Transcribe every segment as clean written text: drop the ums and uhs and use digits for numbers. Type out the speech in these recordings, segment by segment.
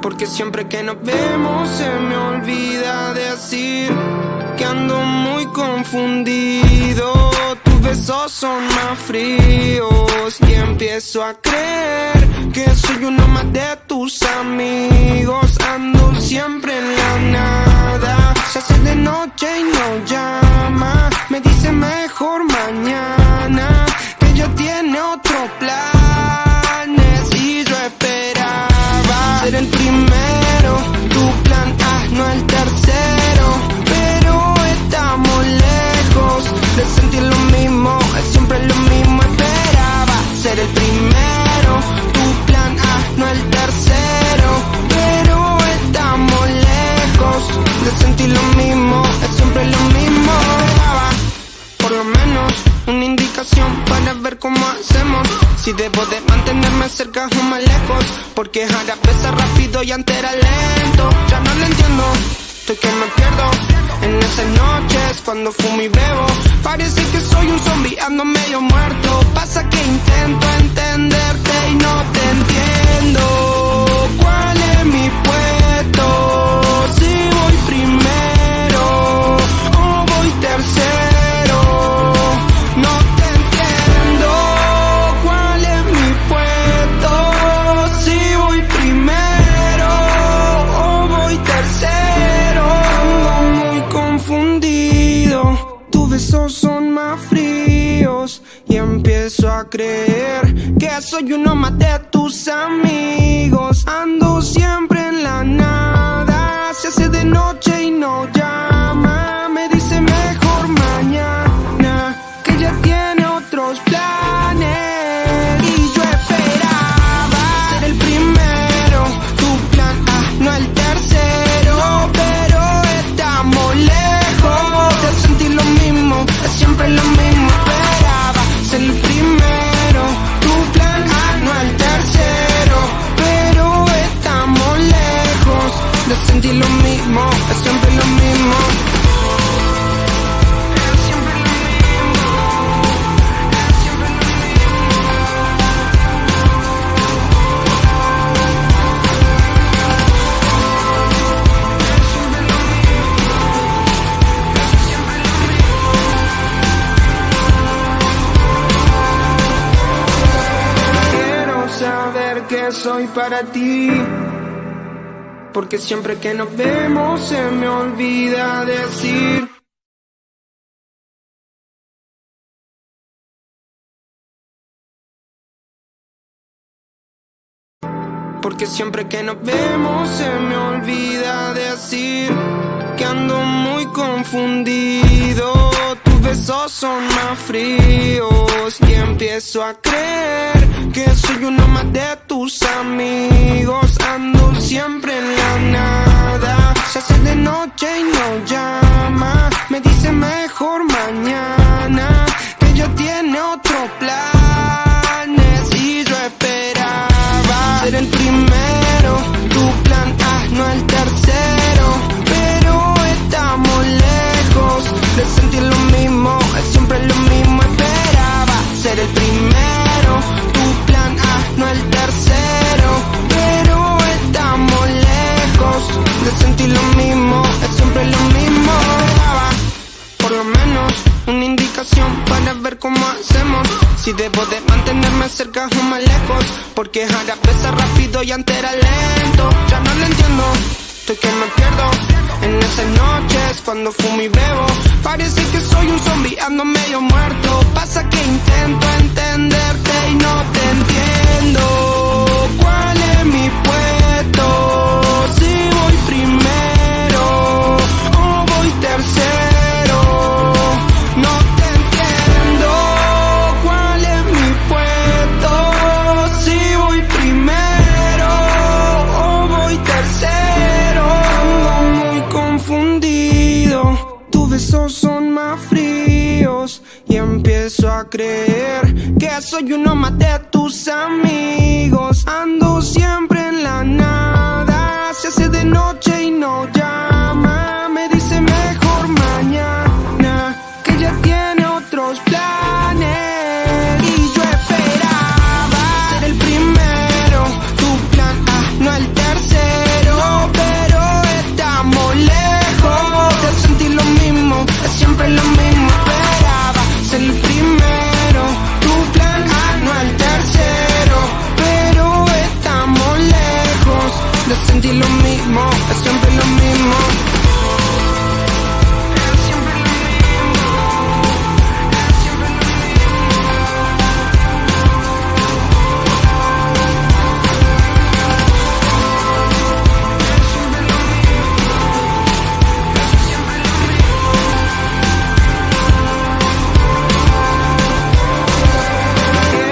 porque siempre que nos vemos se me olvida decir que ando muy confundido. Tus besos son más fríos y empiezo a creer que soy uno más de tus amigos. Ando siempre en la nada, se hace de noche y no llama. Me dice mejor mañana, que ya tiene otro planes. Y yo esperaba ser el primero, tu plan A, no el tercero. Pero estamos lejos de sentir lo mismo, es siempre lo mismo. Esperaba ser el primero, tu plan A, no el tercero. Pero estamos lejos de sentir lo mismo, es siempre lo mismo. Esperaba por lo menos una indicación para ver cómo hacemos, si debo de mantenerme cerca o más lejos, porque ahora pesa rápido y antes era lento. Ya no lo entiendo, estoy que me pierdo en esas noches cuando fumo y bebo. Parece que soy un zombie, ando medio muerto. Pasa que intento entenderte y no te entiendo. ¿Cuál es mi puesto? Si voy primero o voy tercero, no te entiendo. ¿Cuál es mi puesto? Si voy primero o voy tercero. Ando muy confundido, tus besos son más fríos y empiezo a creer que soy uno más de tus amigos. Ando siempre en la nada, se hace de noche y no llama. Me dice mejor mañana, que ya tiene otros planes. Y yo esperaba ser el primero, tu plan A, no el tercero. Pero estamos lejos de sentir lo mismo, es siempre lo mismo. Esperaba ser el primero, tu plan A, no el tercero. Pero estamos lejos de sentir lo mismo, es siempre lo mismo. Que soy para ti, porque siempre que nos vemos se me olvida decir. Porque siempre que nos vemos se me olvida decir que ando muy confundido. Tus besos son más fríos y empiezo a creer que soy uno más de tus amigos. Ando siempre en la nada, se hace de noche y no llama. Me dice mejor mañana, que ya tiene otros planes. Y yo esperaba ser el primero, tu plan A, no el tercero. Pero estamos lejos de sentir lo mismo, es siempre lo mismo. Esperaba ser el primero, no el tercero, pero estamos lejos de sentir lo mismo, es siempre lo mismo. Esperaba por lo menos una indicación para ver cómo hacemos, si debo de mantenerme cerca o más lejos, porque ahora pesa rápido y antes era lento. Ya no lo entiendo, estoy que me pierdo en esas noches cuando fumo y bebo. Parece que soy un zombie, ando medio muerto. Pasa que intento entenderte y no te entiendo. ¿Cuál es mi puesto? Si voy primero o voy tercero, no te entiendo. ¿Cuál es mi puesto? Si voy primero o voy tercero. Ando muy confundido, tus besos son más fríos y empiezo a creer que soy uno más de tus amigos. Ando siempre en la nada, se hace de noche y no llama. Me dice mejor mañana, que ya tiene otros planes. Y yo esperaba ser el primero, tu plan A, no el tercero. aprendí lo mismo, es siempre lo mismo. Es siempre lo mismo, es siempre lo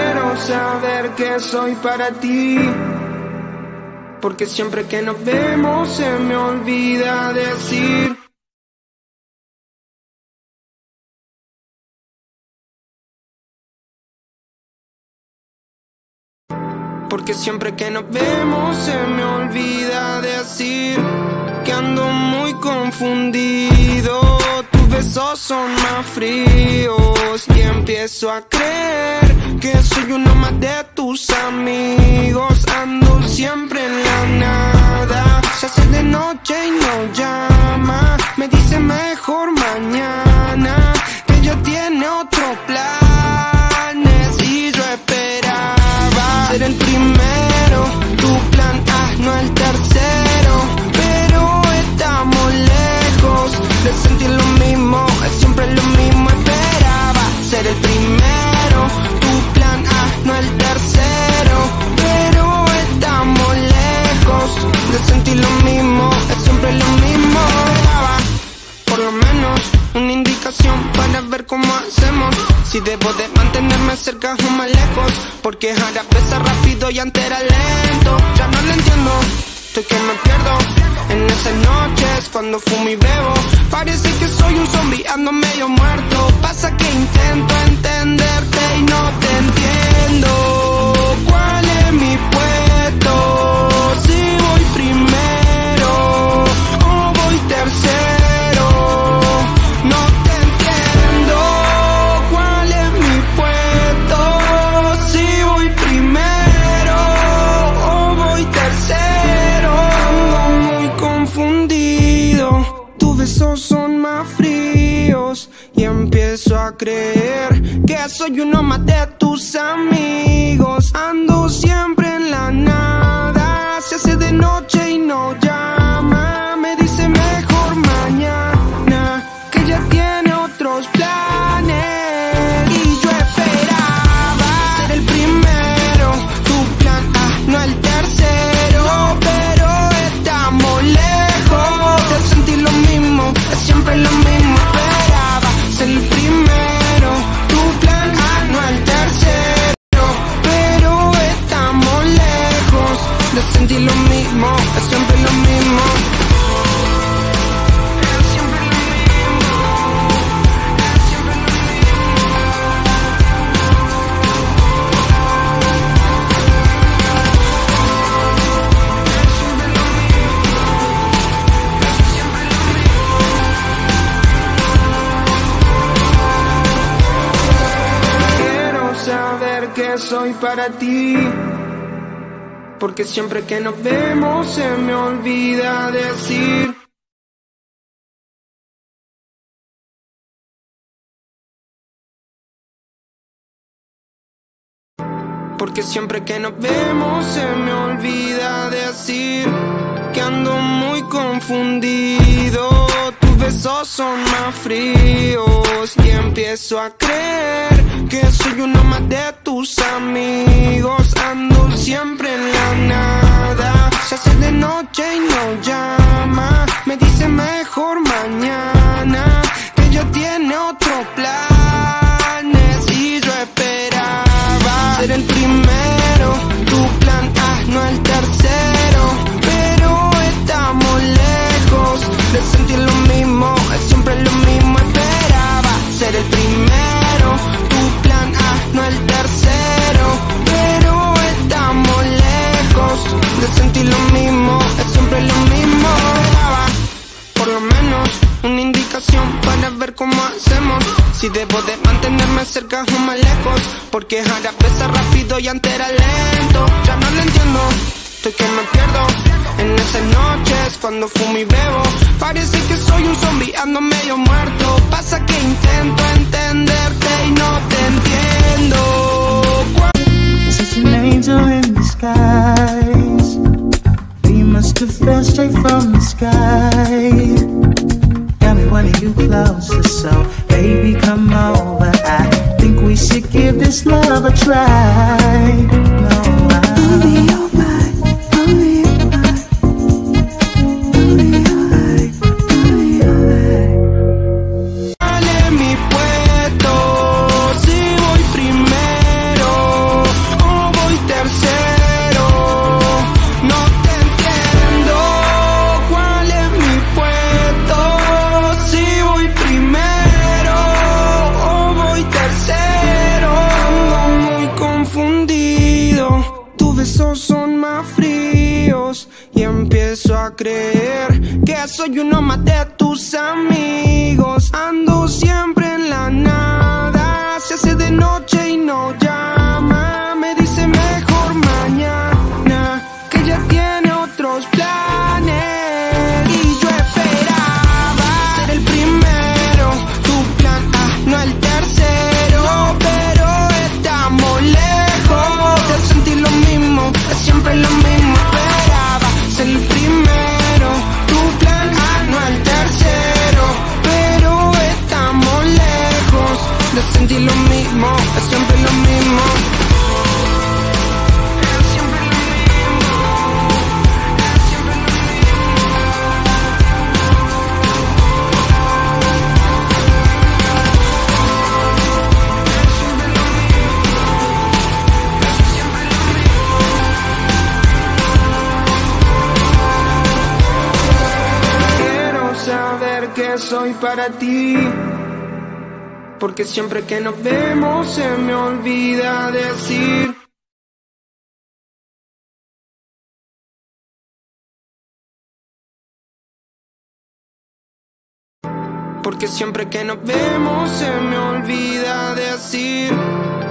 mismo. Quiero saber que soy para ti, porque siempre que nos vemos se me olvida decir. Porque siempre que nos vemos se me olvida decir que ando muy confundido. Tus besos son más fríos y empiezo a creer que soy uno más de tus amigos. Ando siempre en la nada. Se hace de noche y no llama. Me dice mejor mañana, que ya tiene otros planes. Y yo esperaba ser el primero, tu plan A, no el tercero. Pero estamos lejos de sentir lo mismo, es siempre lo mismo. Esperaba ser el primero, no el tercero, pero estamos lejos de sentir lo mismo, es siempre lo mismo. Esperaba, por lo menos, una indicación para ver cómo hacemos. Si debo de mantenerme cerca o más lejos, porque ahora pesa rápido y antes era lento. Ya no lo entiendo, estoy que me pierdo en esas noches cuando fumo y bebo. Parece que soy un zombie, ando medio muerto. Pasa que intento entenderte y no te entiendo. ¿Cuál es mi puesto? Si voy primero o voy tercero, no te entiendo. ¿Cuál es mi puesto? Si voy primero o voy tercero, ando muy confundido. Tus besos son más fríos y empiezo a creer que soy uno más de tus amigos. Ando siempre en la nada. Se hace de noche y no llama. Me dice mejor mañana, que ya tiene otros planes. Y yo esperaba ser el primero, tu plan A, no el tercero. Pero estamos lejos de sentir lo mismo, es siempre lo mismo. Esperaba ser el primero, de sentir lo mismo, es siempre lo mismo. Es siempre lo mismo, es siempre lo mismo. Quiero saber que soy para ti, porque siempre que nos vemos se me olvida decir. Porque siempre que nos vemos se me olvida decir que ando muy confundido. Tus besos son más fríos y empiezo a creer que soy uno más de tus amigos. Ando siempre en la nada. Se hace de noche y no llama. Me dice mejor mañana, que ya tiene otros planes. Y yo esperaba ser el primero, tu plan A, no el tercero. Pero estamos lejos de sentir lo mismo, es siempre lo mismo. Esperaba ser el primero, no el tercero, pero estamos lejos de sentir lo mismo, es siempre lo mismo. Esperaba, por lo menos, una indicación para ver cómo hacemos. Si debo de mantenerme cerca o más lejos, porque ahora pesa rápido y antes era lento. Ya no lo entiendo, estoy que me pierdo en esas noches cuando fumo y bebo. Parece que soy un zombie, ando medio muerto. Pasa que intento entenderte y no te entiendo. Such an angel in disguise, we must to fall straight from the sky. Got me wanting you closer, so baby come over. I think we should give this love a try. No, I creer que soy uno más de tus amigos. Ando siempre en la nada. Se hace de noche y no llama. Me dice mejor mañana, que ya tiene otros planes. Y yo esperaba ser el primero, tu plan A, no el tercero. Pero estamos lejos de sentir lo mismo, es siempre lo mismo. Esperaba ser el primero, de sentir lo mismo, es siempre lo mismo. Es siempre lo mismo, es siempre lo mismo. Quiero saber que soy para ti, porque siempre que nos vemos se me olvida decir. Porque siempre que nos vemos se me olvida decir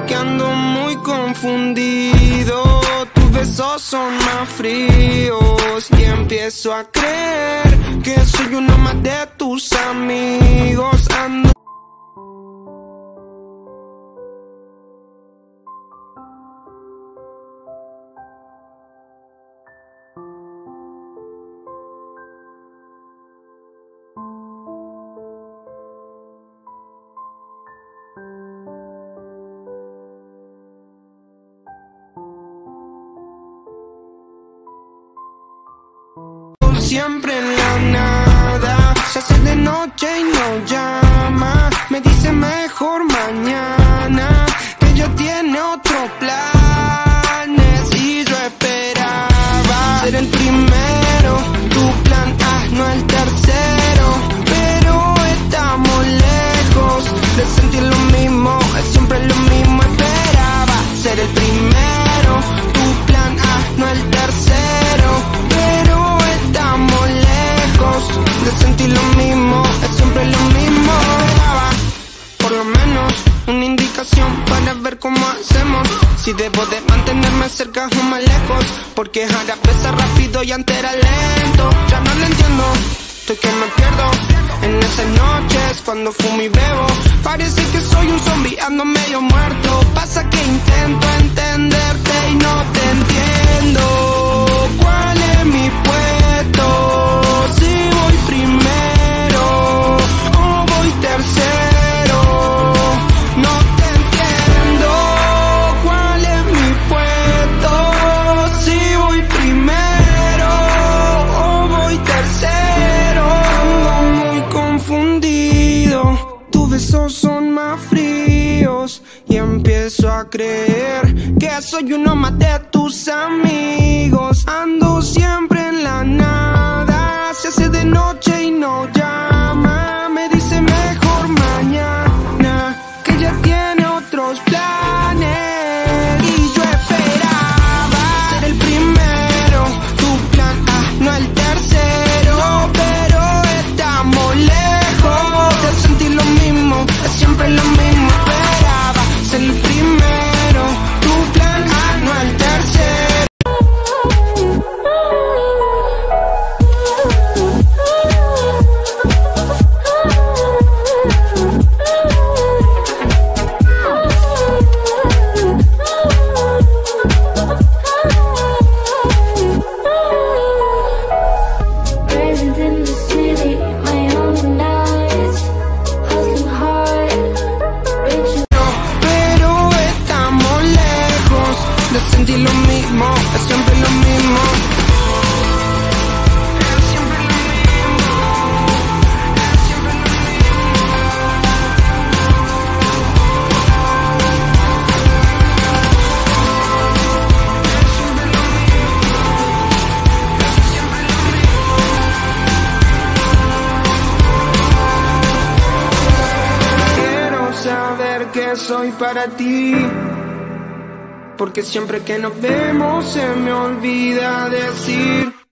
que ando muy confundido. Tus besos son más fríos y empiezo a creer que soy uno más de tus amigos. Ando siempre en la nada, se hace de noche y no llama. Me dice mejor mañana, que ya tiene otros planes. Y yo esperaba ser el primero, tu plan A, no el tercero. Pero estamos lejos de sentir lo mismo, es siempre lo mismo. Esperaba ser el primero, tu plan A, no el tercero. De sentir lo mismo, es siempre lo mismo. Esperaba, por lo menos, una indicación para ver cómo hacemos. Si debo de mantenerme cerca o más lejos, porque ahora pesa rápido y antes era lento. Ya no lo entiendo, estoy que me pierdo en esas noches cuando fumo y bebo. Parece que soy un zombie, ando medio muerto. Pasa que intento entenderte y no te entiendo. ¿Cuál es mi puesto? Si voy primero o voy tercero, no te entiendo. ¿Cuál es mi puesto? Si voy primero o voy tercero. Ando muy confundido, tus besos son más fríos y empiezo a creer que soy uno más de tus amigos. Ando siempre en la nada. Se hace de noche y no llama. Me dice mejor mañana, que ya tiene otros planes. Y yo esperaba ser el primero, tu plan A, no el tercero. Pero estamos lejos de sentir lo mismo, es siempre lo mismo. Esperaba ser el primero, tu plan A, no el tercero. que soy para ti, porque siempre que nos vemos se me olvida decir